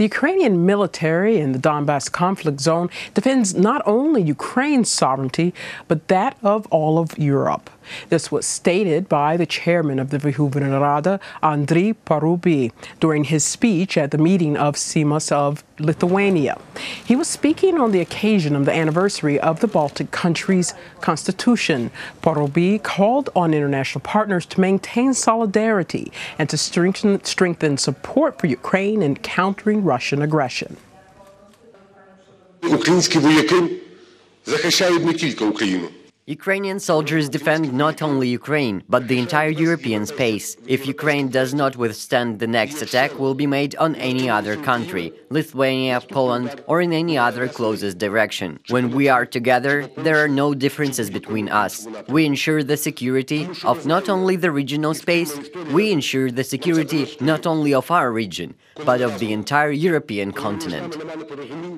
The Ukrainian military in the Donbass conflict zone defends not only Ukraine's sovereignty, but that of all of Europe. This was stated by the chairman of the Verkhovna Rada, Andriy Parubiy, during his speech at the meeting of Seimas of Lithuania. He was speaking on the occasion of the anniversary of the Baltic countries' constitution. Parubiy called on international partners to maintain solidarity and to strengthen support for Ukraine in countering Russian aggression. Ukrainian soldiers defend not only Ukraine, but the entire European space. If Ukraine does not withstand, the next attack will be made on any other country, Lithuania, Poland, or in any other closest direction. When we are together, there are no differences between us. We ensure the security of not only the regional space, we ensure the security not only of our region, but of the entire European continent.